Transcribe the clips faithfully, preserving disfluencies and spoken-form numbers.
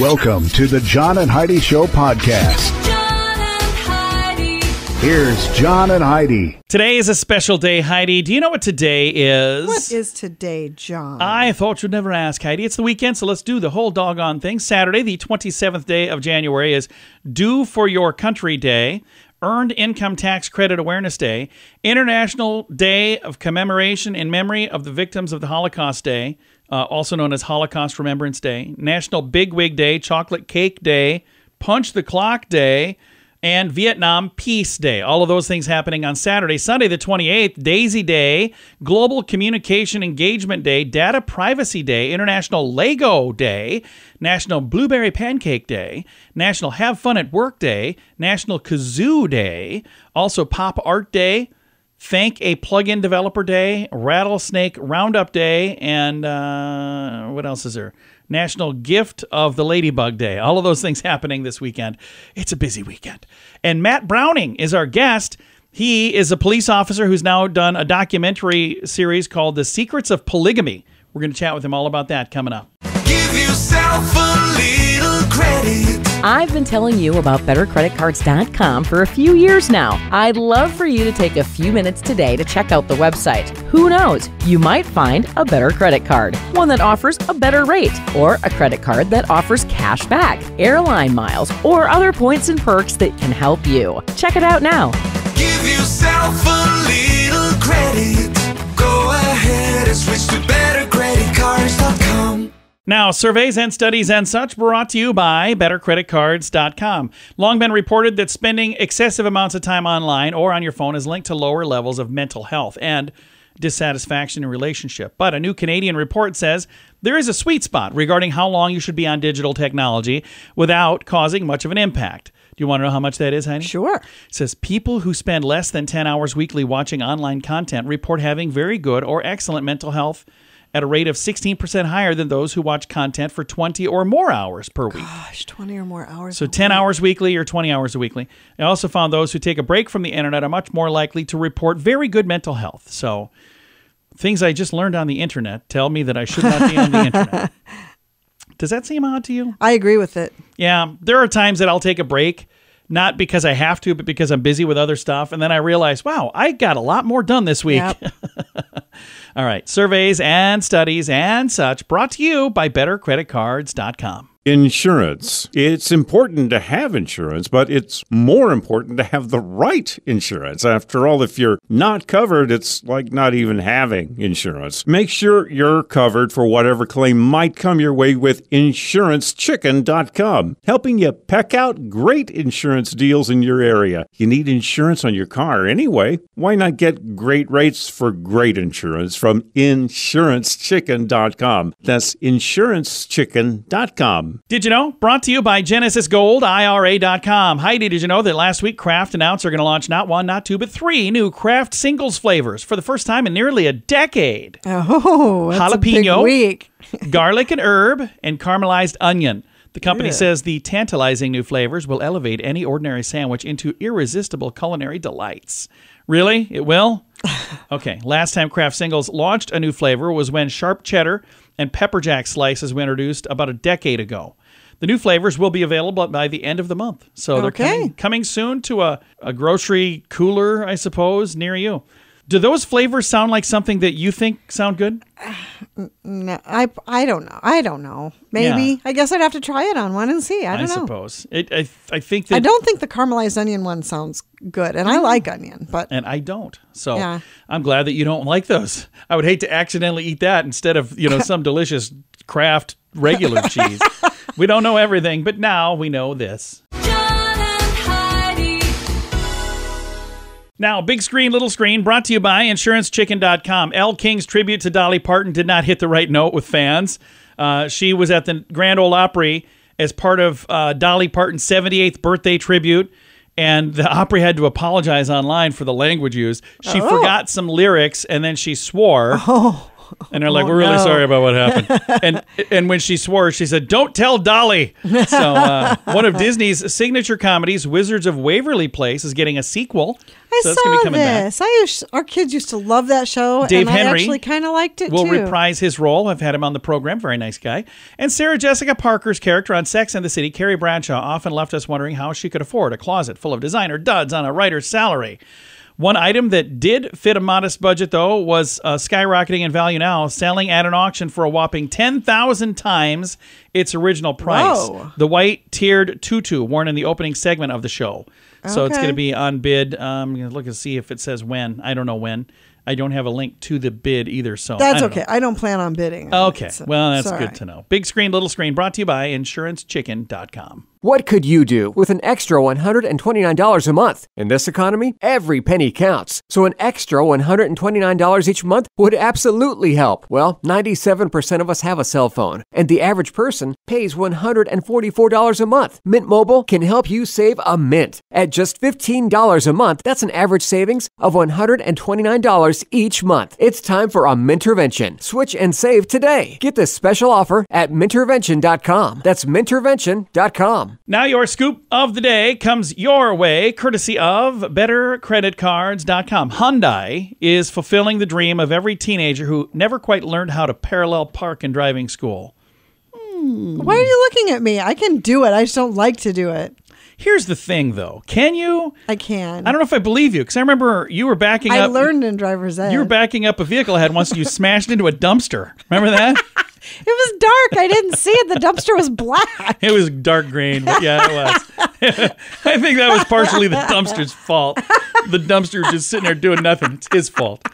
Welcome to the John and Heidi Show podcast. John and Heidi. Here's John and Heidi. Today is a special day, Heidi. Do you know what today is? What is today, John? I thought you'd never ask, Heidi. It's the weekend, so let's do the whole doggone thing. Saturday, the twenty-seventh day of January, is Do for Your Country Day, Earned Income Tax Credit Awareness Day, International Day of Commemoration in Memory of the Victims of the Holocaust Day, Uh, also known as Holocaust Remembrance Day, National Bigwig Day, Chocolate Cake Day, Punch the Clock Day, and Vietnam Peace Day. All of those things happening on Saturday. Sunday the twenty-eighth, Daisy Day, Global Communication Engagement Day, Data Privacy Day, International Lego Day, National Blueberry Pancake Day, National Have Fun at Work Day, National Kazoo Day, also Pop Art Day, Thank a Plugin Developer Day, Rattlesnake Roundup Day, and uh, what else is there? National Gift of the Ladybug Day. All of those things happening this weekend. It's a busy weekend. And Matt Browning is our guest. He is a police officer who's now done a documentary series called The Secrets of Polygamy. We're going to chat with him all about that coming up. Give yourself a little credit. I've been telling you about Better Credit Cards dot com for a few years now. I'd love for you to take a few minutes today to check out the website. Who knows? You might find a better credit card, one that offers a better rate, or a credit card that offers cash back, airline miles, or other points and perks that can help you. Check it out now. Give yourself a little credit. Go ahead and switch to Better Credit Cards dot com. Now, surveys and studies and such brought to you by Better Credit Cards dot com. Long been reported that spending excessive amounts of time online or on your phone is linked to lower levels of mental health and dissatisfaction in relationship. But a new Canadian report says there is a sweet spot regarding how long you should be on digital technology without causing much of an impact. Do you want to know how much that is, Heidi? Sure. It says people who spend less than ten hours weekly watching online content report having very good or excellent mental health at a rate of sixteen percent higher than those who watch content for twenty or more hours per week. Gosh, twenty or more hours. So ten hours weekly or twenty hours weekly. I also found those who take a break from the internet are much more likely to report very good mental health. So things I just learned on the internet tell me that I should not be on the internet. Does that seem odd to you? I agree with it. Yeah. There are times that I'll take a break, not because I have to, but because I'm busy with other stuff. And then I realize, wow, I got a lot more done this week. Yep. All right, surveys and studies and such brought to you by Better Credit Cards dot com. Insurance. It's important to have insurance, but it's more important to have the right insurance. After all, if you're not covered, it's like not even having insurance. Make sure you're covered for whatever claim might come your way with insurance chicken dot com, helping you peck out great insurance deals in your area. You need insurance on your car anyway. Why not get great rates for great insurance from insurance chicken dot com? That's insurance chicken dot com. Did you know? Brought to you by Genesis Gold I R A dot com. Heidi, did you know that last week Kraft announced they're going to launch not one, not two, but three new Kraft Singles flavors for the first time in nearly a decade? Oh, that's jalapeno, a big week. Garlic and herb, and caramelized onion. The company yeah. says the tantalizing new flavors will elevate any ordinary sandwich into irresistible culinary delights. Really? It will? Okay. Last time Kraft Singles launched a new flavor was when sharp cheddar and pepper jack slices were introduced about a decade ago. The new flavors will be available by the end of the month. So they're okay. coming, coming soon to a, a grocery cooler, I suppose, near you. Do those flavors sound like something that you think sound good? Uh, no, I, I don't know. I don't know. Maybe. Yeah. I guess I'd have to try it on one and see. I don't I know. Suppose. It, I suppose. I think that I don't think the caramelized onion one sounds good, and I like onion. but And I don't. So yeah. I'm glad that you don't like those. I would hate to accidentally eat that instead of, you know, some delicious Kraft regular cheese. We don't know everything, but now we know this. Now, big screen, little screen, brought to you by insurance chicken dot com. Elle King's tribute to Dolly Parton did not hit the right note with fans. Uh, she was at the Grand Ole Opry as part of uh, Dolly Parton's seventy-eighth birthday tribute, and the Opry had to apologize online for the language used. She oh. forgot some lyrics, and then she swore. Oh. And they're like, oh, we're really no. sorry about what happened. And and when she swore, she said, don't tell Dolly. So uh, one of Disney's signature comedies, Wizards of Waverly Place, is getting a sequel. I so that's saw gonna be coming this. Back. I used, our kids used to love that show. Dave and Henry I actually kind of liked it, will too. Will reprise his role. I've had him on the program. Very nice guy. And Sarah Jessica Parker's character on Sex and the City, Carrie Bradshaw, often left us wondering how she could afford a closet full of designer duds on a writer's salary. One item that did fit a modest budget, though, was uh, skyrocketing in value now, selling at an auction for a whopping ten thousand times its original price. Whoa. The white-tiered tutu worn in the opening segment of the show. Okay. So it's going to be on bid. Um, I'm going to look and see if it says when. I don't know when. I don't have a link to the bid either. So That's I okay. Know. I don't plan on bidding. On okay. It, so well, that's good right. to know. Big Screen, Little Screen, brought to you by insurance chicken dot com. What could you do with an extra one hundred twenty-nine dollars a month? In this economy, every penny counts. So an extra one hundred twenty-nine dollars each month would absolutely help. Well, ninety-seven percent of us have a cell phone, and the average person pays one hundred forty-four dollars a month. Mint Mobile can help you save a mint. At just fifteen dollars a month, that's an average savings of one hundred twenty-nine dollars each month. It's time for a Mintervention. Switch and save today. Get this special offer at Mintervention dot com. That's Mintervention dot com. Now your scoop of the day comes your way, courtesy of better credit cards dot com. Hyundai is fulfilling the dream of every teenager who never quite learned how to parallel park in driving school. Hmm. Why are you looking at me? I can do it. I just don't like to do it. Here's the thing, though. Can you? I can. I don't know if I believe you, because I remember you were backing I up. I learned in driver's ed. You were backing up a vehicle I had once, and you smashed into a dumpster. Remember that? It was dark. I didn't see it. The dumpster was black. It was dark green, but yeah, it was. I think that was partially the dumpster's fault. The dumpster was just sitting there doing nothing. It's his fault.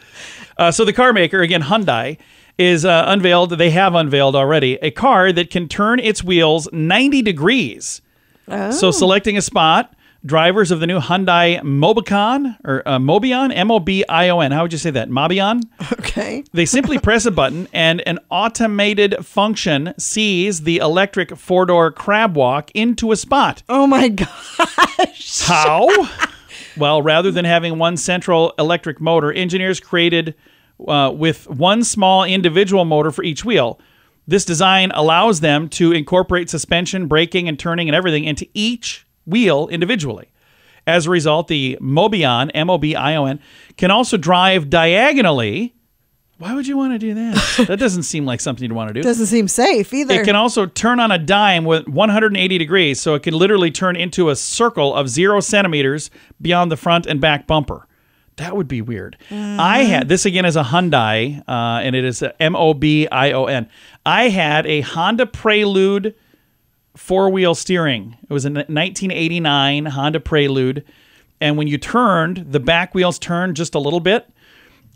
Uh, so the car maker, again, Hyundai, is uh, unveiled. They have unveiled already a car that can turn its wheels ninety degrees. Oh. So selecting a spot, drivers of the new Hyundai Mobion, or uh, Mobion, M O B I O N. How would you say that? Mobion? Okay. They simply press a button, and an automated function sees the electric four-door crab walk into a spot. Oh, my gosh. How? Well, rather than having one central electric motor, engineers created uh, with one small individual motor for each wheel. This design allows them to incorporate suspension, braking, and turning, and everything into each wheel individually. As a result, the Mobion, M O B I O N, can also drive diagonally. Why would you want to do that? That doesn't seem like something you'd want to do. Doesn't seem safe either. It can also turn on a dime with one hundred eighty degrees, so it can literally turn into a circle of zero centimeters beyond the front and back bumper. That would be weird. Mm. I had, this again is a Hyundai, uh, and it is a M O B I O N. I had a Honda Prelude four-wheel steering. It was a nineteen eighty-nine Honda Prelude, and when you turned, the back wheels turned just a little bit,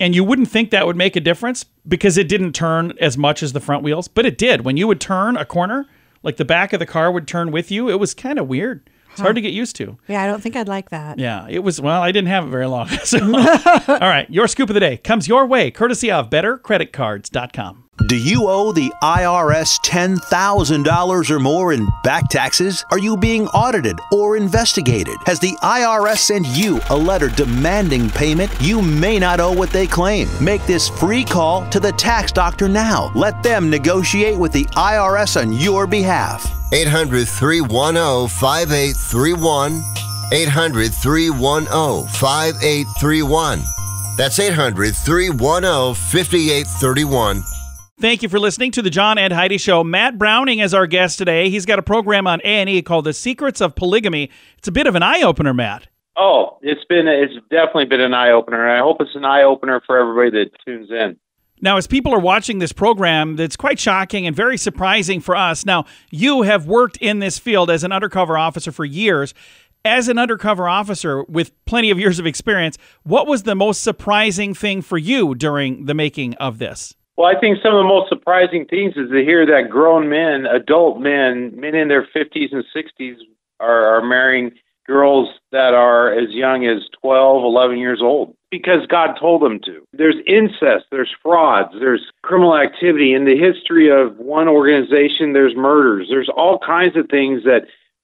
and you wouldn't think that would make a difference because it didn't turn as much as the front wheels, but it did. When you would turn a corner, like the back of the car would turn with you. It was kind of weird. It's hard to get used to. Yeah, I don't think I'd like that. Yeah, it was, well, I didn't have it very long. So. All right, your scoop of the day comes your way, courtesy of better credit cards dot com. Do you owe the I R S ten thousand dollars or more in back taxes? Are you being audited or investigated? Has the I R S sent you a letter demanding payment? You may not owe what they claim. Make this free call to the tax doctor now. Let them negotiate with the I R S on your behalf. eight hundred, three one zero, five eight three one. eight hundred, three one zero, five eight three one. That's eight hundred, three one zero, five eight three one. Thank you for listening to the John and Heidi Show. Matt Browning is our guest today. He's got a program on A and E called The Secrets of Polygamy. It's a bit of an eye-opener, Matt. Oh, it's been it's definitely been an eye-opener, and I hope it's an eye-opener for everybody that tunes in. Now, as people are watching this program, that's quite shocking and very surprising for us. Now, you have worked in this field as an undercover officer for years. As an undercover officer with plenty of years of experience, what was the most surprising thing for you during the making of this? Well, I think some of the most surprising things is to hear that grown men, adult men, men in their fifties and sixties are, are marrying girls that are as young as twelve, eleven years old because God told them to. There's incest, there's frauds, there's criminal activity. In the history of one organization, there's murders. There's all kinds of things that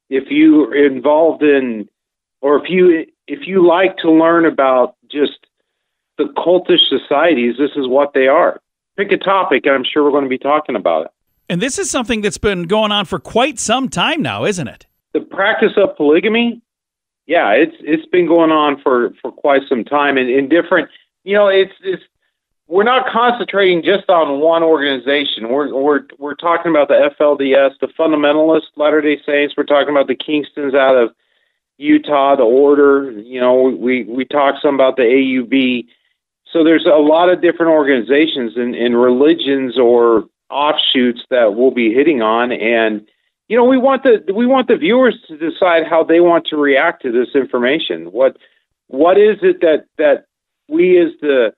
if you're involved in, or if you if you like to learn about just the cultish societies, this is what they are. pick a topic, and I'm sure we're going to be talking about it. And this is something that's been going on for quite some time now, isn't it? The practice of polygamy? Yeah, it's it's been going on for, for quite some time, and in different, you know, it's it's we're not concentrating just on one organization. We're we're we're talking about the F L D S, the Fundamentalist Latter-day Saints. We're talking about the Kingstons out of Utah, the Order. You know, we we talk some about the A U B. So there's a lot of different organizations and, and religions or offshoots that we'll be hitting on, and you know, we want the we want the viewers to decide how they want to react to this information. What what is it that that we as the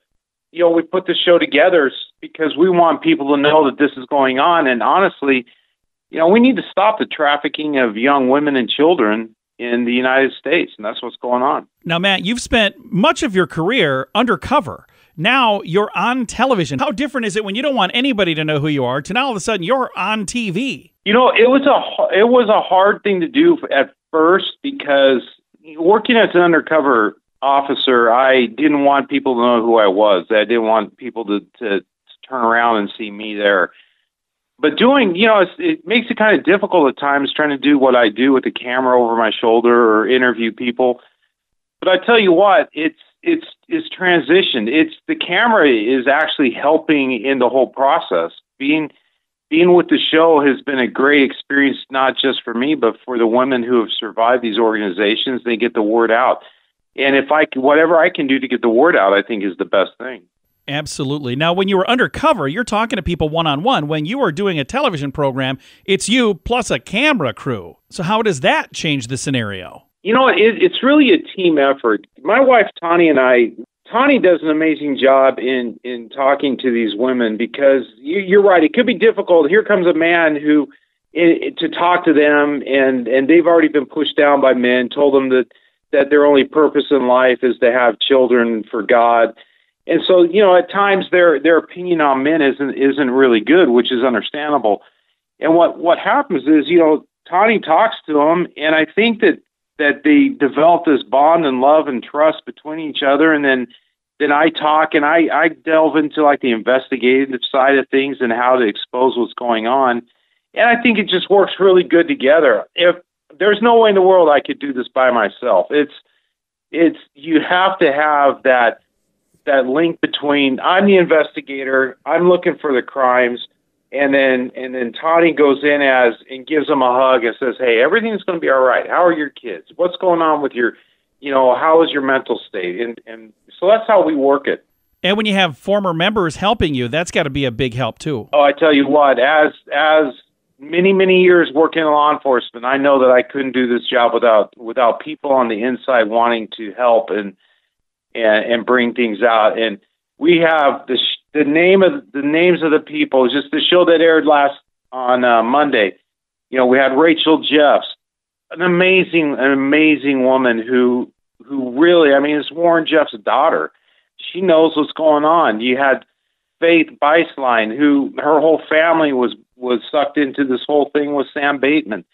you know we put the show together because we want people to know that this is going on. And honestly, you know, we need to stop the trafficking of young women and children in the United States, and that's what's going on. Now, Matt, you've spent much of your career undercover. Now you're on television. How different is it when you don't want anybody to know who you are to now all of a sudden you're on T V? You know, it was a it was a hard thing to do at first because working as an undercover officer, I didn't want people to know who I was. I didn't want people to, to, to turn around and see me there. But doing, you know, it's, it makes it kind of difficult at times trying to do what I do with the camera over my shoulder or interview people. But I tell you what, it's It's it's transitioned. It's the camera is actually helping in the whole process. Being being with the show has been a great experience, not just for me, but for the women who have survived these organizations. They get the word out, and if I whatever I can do to get the word out, I think is the best thing. Absolutely. Now, when you were undercover, you're talking to people one on one. When you are doing a television program, it's you plus a camera crew. So how does that change the scenario? You know, it, it's really a team effort. My wife, Tani, and I, Tani does an amazing job in, in talking to these women because you, you're right. It could be difficult. Here comes a man who, it, to talk to them, and, and they've already been pushed down by men, told them that, that their only purpose in life is to have children for God. And so, you know, at times their their opinion on men isn't isn't really good, which is understandable. And what, what happens is, you know, Tani talks to them, and I think that that they develop this bond and love and trust between each other. And then, then I talk and I, I delve into like the investigative side of things and how to expose what's going on. And I think it just works really good together. If there's no way in the world I could do this by myself, it's, it's, you have to have that, that link between I'm the investigator, I'm looking for the crimes. And then, and then Tani goes in as and gives them a hug and says, "Hey, everything's going to be all right. How are your kids? What's going on with your, you know, how is your mental state?" And and so that's how we work it. And when you have former members helping you, that's got to be a big help too. Oh, I tell you what, as as many many years working in law enforcement, I know that I couldn't do this job without without people on the inside wanting to help and and, and bring things out. And we have the. Sh- The name of the names of the people, just the show that aired last on uh, Monday. You know, we had Rachel Jeffs, an amazing, an amazing woman who who really, I mean, it's Warren Jeffs' daughter. She knows what's going on. You had Faith Biceline, who her whole family was was sucked into this whole thing with Sam Bateman.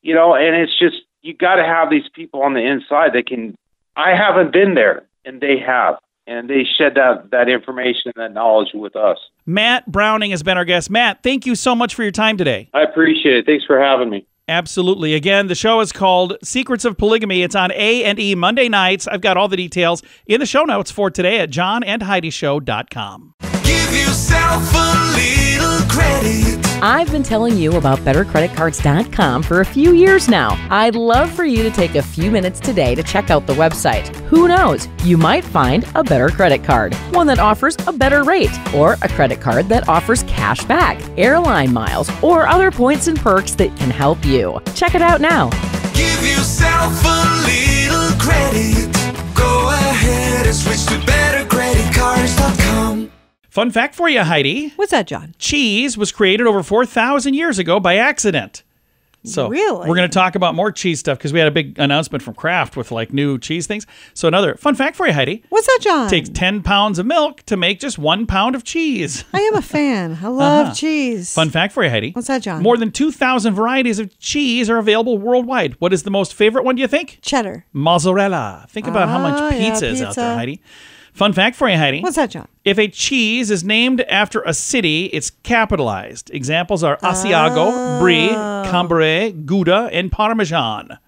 You know, and it's just you got to have these people on the inside that can. I haven't been there, and they have. And they shed that, that information and that knowledge with us. Matt Browning has been our guest. Matt, thank you so much for your time today. I appreciate it. Thanks for having me. Absolutely. Again, the show is called Secrets of Polygamy. It's on A and E Monday nights. I've got all the details in the show notes for today at john and heidi show dot com. Give yourself a little credit. I've been telling you about better credit cards dot com for a few years now. I'd love for you to take a few minutes today to check out the website. Who knows? You might find a better credit card, one that offers a better rate, or a credit card that offers cash back, airline miles, or other points and perks that can help you. Check it out now. Give yourself a little credit. Go ahead and switch to better credit cards dot com. Fun fact for you, Heidi. What's that, John? Cheese was created over four thousand years ago by accident. So really? We're going to talk about more cheese stuff because we had a big announcement from Kraft with like new cheese things. So another fun fact for you, Heidi. What's that, John? It takes ten pounds of milk to make just one pound of cheese. I am a fan. I love uh-huh. cheese. Fun fact for you, Heidi. What's that, John? More than two thousand varieties of cheese are available worldwide. What is the most favorite one, do you think? Cheddar. Mozzarella. Think about ah, how much pizza, yeah, pizza is out there, Heidi. Fun fact for you, Heidi. What's that, John? If a cheese is named after a city, it's capitalized. Examples are Asiago, oh. Brie, Cambrai, Gouda, and Parmesan.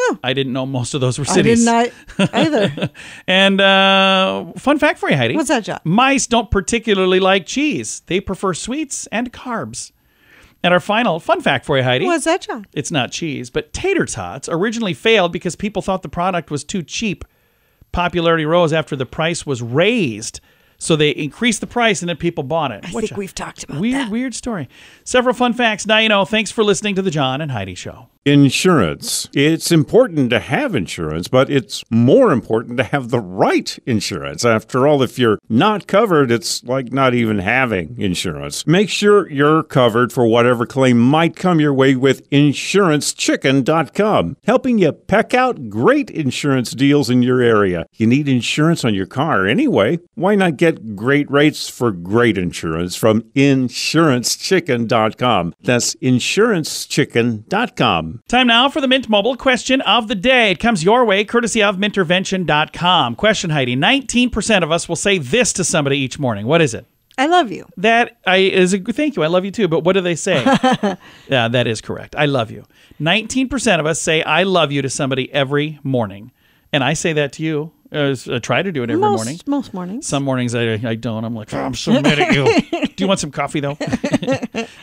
Oh. I didn't know most of those were cities. I didn't either. And uh, fun fact for you, Heidi. What's that, John? Mice don't particularly like cheese. They prefer sweets and carbs. And our final fun fact for you, Heidi. What's that, John? It's not cheese, but tater tots originally failed because people thought the product was too cheap. Popularity rose after the price was raised. So they increased the price and then people bought it. I Which think we've talked about weird, that. Weird, weird story. Several fun facts. Now you know. Thanks for listening to The John and Heidi Show. Insurance. It's important to have insurance, but it's more important to have the right insurance. After all, if you're not covered, it's like not even having insurance. Make sure you're covered for whatever claim might come your way with insurance chicken dot com, helping you peck out great insurance deals in your area. You need insurance on your car anyway. Why not get great rates for great insurance from insurance chicken dot com. That's insurance chicken dot com. Time now for the Mint Mobile question of the day. It comes your way courtesy of Mintervention dot com. Question, Heidi. nineteen percent of us will say this to somebody each morning. What is it? I love you. That I is a thank you. I love you too. But what do they say? Yeah, that is correct. I love you. nineteen percent of us say I love you to somebody every morning. And I say that to you. I try to do it every most, morning. Most mornings. Some mornings I, I don't. I'm like, oh, I'm so mad at you. Do you want some coffee, though?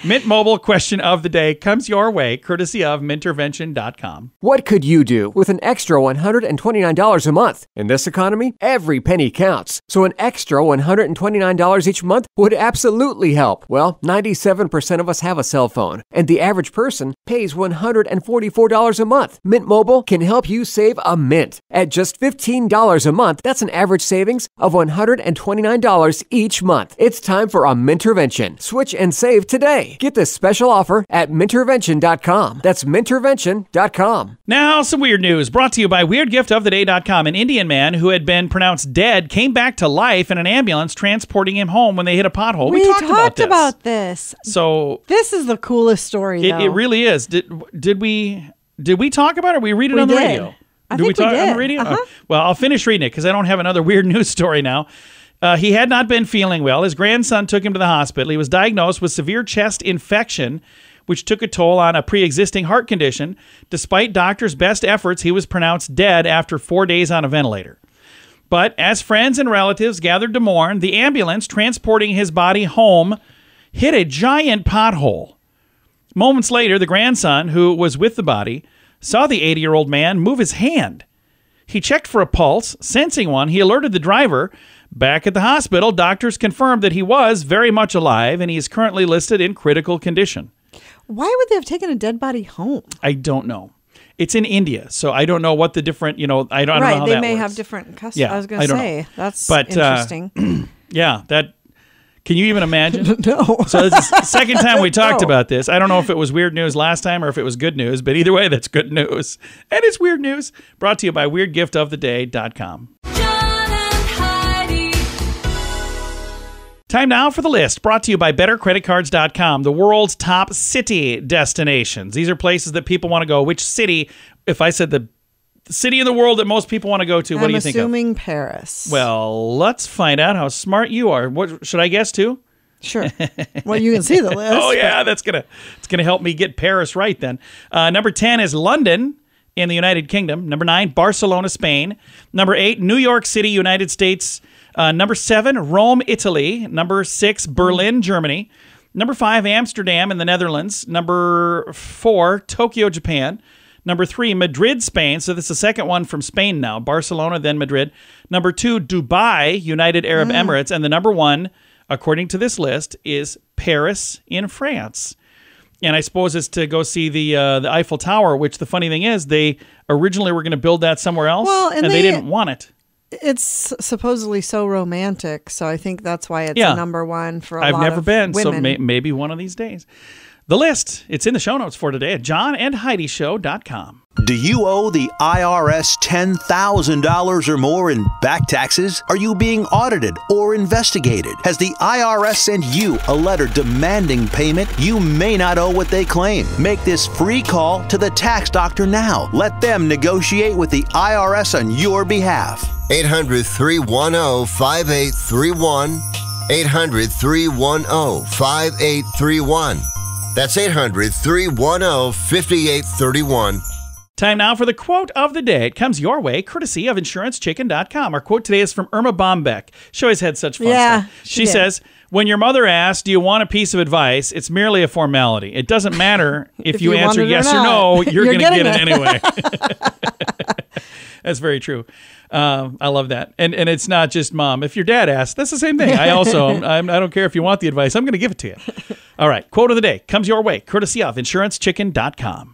Mint Mobile question of the day comes your way, courtesy of Mintervention dot com. What could you do with an extra one hundred twenty-nine dollars a month? In this economy, every penny counts. So an extra one hundred twenty-nine dollars each month would absolutely help. Well, ninety-seven percent of us have a cell phone, and the average person pays one hundred forty-four dollars a month. Mint Mobile can help you save a mint. At just fifteen dollars a month, that's an average savings of one hundred twenty-nine dollars each month. It's time for a Mintervention. Switch and save today. Get this special offer at Mintervention dot com. That's Mintervention dot com. Now, some weird news brought to you by Weird Gift Of The Day dot com. An Indian man who had been pronounced dead came back to life in an ambulance transporting him home when they hit a pothole. We, we talked, talked about, this. about this. So this is the coolest story, though. It, it really is. Did did we did we talk about it? Or we read it we on the did. radio. I did we talk we did. on the radio? Uh-huh. Uh, well, I'll finish reading it because I don't have another weird news story now. Uh, he had not been feeling well. His grandson took him to the hospital. He was diagnosed with severe chest infection, which took a toll on a pre-existing heart condition. Despite doctors' best efforts, he was pronounced dead after four days on a ventilator. But as friends and relatives gathered to mourn, the ambulance transporting his body home hit a giant pothole. Moments later, the grandson, who was with the body, saw the eighty-year-old man move his hand. He checked for a pulse. Sensing one, he alerted the driver. Back at the hospital, doctors confirmed that he was very much alive, and he is currently listed in critical condition. Why would they have taken a dead body home? I don't know. It's in India, so I don't know what the different, you know, I don't, right, I don't know how that works. Right, they may have different customs. Yeah, I was going to say, know. that's but, interesting. Uh, yeah, that... Can you even imagine? No. So this is the second time we talked no. about this. I don't know if it was weird news last time or if it was good news, but either way, that's good news. And it's weird news brought to you by Weird Gift Of The Day dot com. Time now for the list, brought to you by Better Credit Cards dot com, the world's top city destinations. These are places that people want to go. Which city, if I said the city in the world that most people want to go to, what I'm do you think of? I'm assuming Paris. Well, let's find out how smart you are. What should I guess too? Sure. Well, you can see the list. Oh yeah, that's gonna it's gonna help me get Paris right then. Uh, number ten is London in the United Kingdom. Number nine, Barcelona, Spain. Number eight, New York City, United States. Uh, number seven, Rome, Italy. Number six, Berlin, Germany. Number five, Amsterdam in the Netherlands. Number four, Tokyo, Japan. Number three, Madrid, Spain. So this is the second one from Spain now. Barcelona, then Madrid. Number two, Dubai, United Arab mm. Emirates. And the number one, according to this list, is Paris in France. And I suppose it's to go see the uh, the Eiffel Tower, which the funny thing is, they originally were going to build that somewhere else, well, and, and they, they didn't want it. It's supposedly so romantic, so I think that's why it's yeah. number one for a I've lot never of been, women. So may maybe one of these days. The list, it's in the show notes for today at john and heidi show dot com. Do you owe the I R S ten thousand dollars or more in back taxes? Are you being audited or investigated? Has the I R S sent you a letter demanding payment? You may not owe what they claim. Make this free call to the tax doctor now. Let them negotiate with the I R S on your behalf. eight hundred, three one zero, five eight three one. eight hundred, three one zero, five eight three one. That's eight hundred, three one zero, five eight three one. Time now for the quote of the day. It comes your way, courtesy of insurance chicken dot com. Our quote today is from Irma Bombeck. She always had such fun yeah, stuff. She, she says, when your mother asks, do you want a piece of advice? It's merely a formality. It doesn't matter if, if you, you answer yes or, or no, you're, you're going to get it, it anyway. That's very true. Um, I love that. And and it's not just mom. If your dad asks, that's the same thing. I also, I'm, I don't care if you want the advice. I'm going to give it to you. All right. Quote of the day comes your way, courtesy of insurance chicken dot com.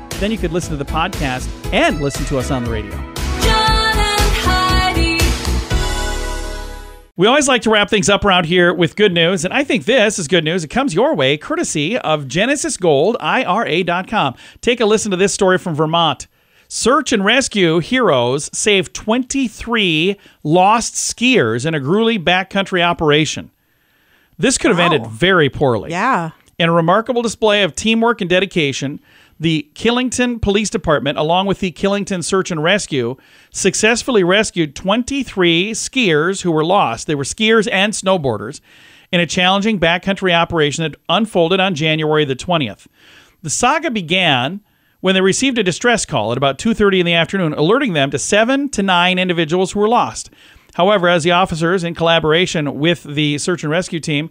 Then you could listen to the podcast and listen to us on the radio. John and Heidi. We always like to wrap things up around here with good news, and I think this is good news. It comes your way courtesy of Genesis Gold I R A dot com. Take a listen to this story from Vermont. Search and rescue heroes saved twenty-three lost skiers in a grueling backcountry operation. This could have wow. ended very poorly. Yeah. In a remarkable display of teamwork and dedication, the Killington Police Department, along with the Killington Search and Rescue, successfully rescued twenty-three skiers who were lost. They were skiers and snowboarders in a challenging backcountry operation that unfolded on January the twentieth. The saga began when they received a distress call at about two thirty in the afternoon, alerting them to seven to nine individuals who were lost. However, as the officers, in collaboration with the search and rescue team,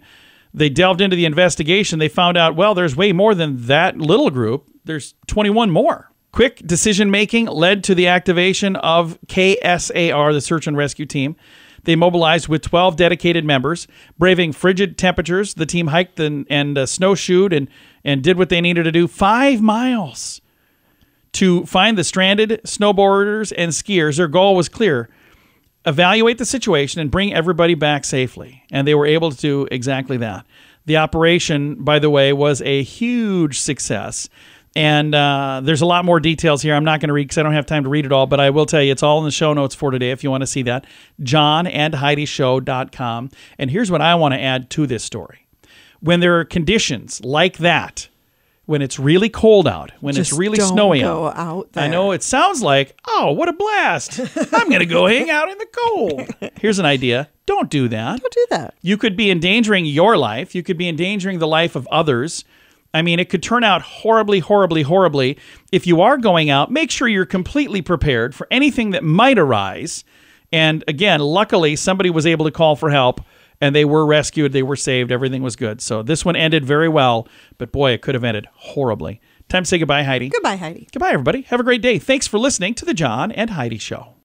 they delved into the investigation, they found out, well, there's way more than that little group. There's twenty-one more. Quick decision-making led to the activation of K S A R, the search and rescue team. They mobilized with twelve dedicated members. Braving frigid temperatures, the team hiked and, and uh, snowshoed and, and did what they needed to do. Five miles to find the stranded snowboarders and skiers. Their goal was clear. Evaluate the situation and bring everybody back safely. And they were able to do exactly that. The operation, by the way, was a huge success. And uh, there's a lot more details here I'm not going to read because I don't have time to read it all, but I will tell you it's all in the show notes for today if you want to see that. john and heidi show dot com. And here's what I want to add to this story. When there are conditions like that, when it's really cold out, when Just it's really don't snowy go out, out there. I know it sounds like, oh, what a blast. I'm going to go hang out in the cold. Here's an idea. Don't do that. Don't do that. You could be endangering your life. You could be endangering the life of others. I mean, it could turn out horribly, horribly, horribly. If you are going out, make sure you're completely prepared for anything that might arise. And again, luckily, somebody was able to call for help. And they were rescued, they were saved, everything was good. So this one ended very well, but boy, it could have ended horribly. Time to say goodbye, Heidi. Goodbye, Heidi. Goodbye, everybody. Have a great day. Thanks for listening to The John and Heidi Show.